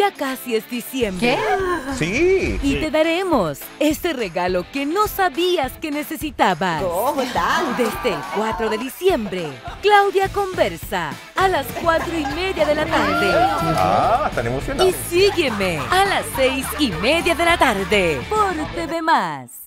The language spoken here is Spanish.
Ya casi es diciembre. ¿Qué? Sí. Y te daremos este regalo que no sabías que necesitabas. ¿Cómo tal? Desde el 4 de diciembre, Claudia Conversa a las 4:30 de la tarde. Ah, están emocionados. Y Sígueme a las 6:30 de la tarde por TV Más.